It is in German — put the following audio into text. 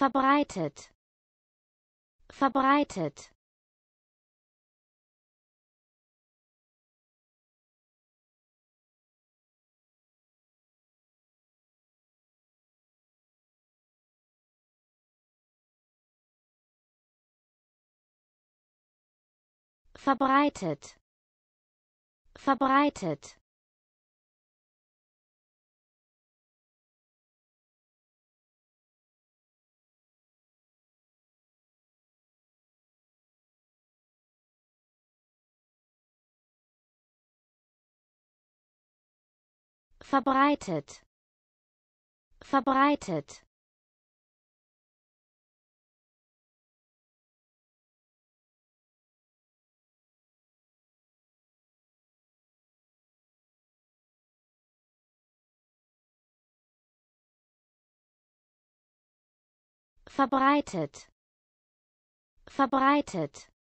verbreitet, verbreitet, verbreitet, verbreitet, verbreitet, verbreitet, verbreitet, verbreitet.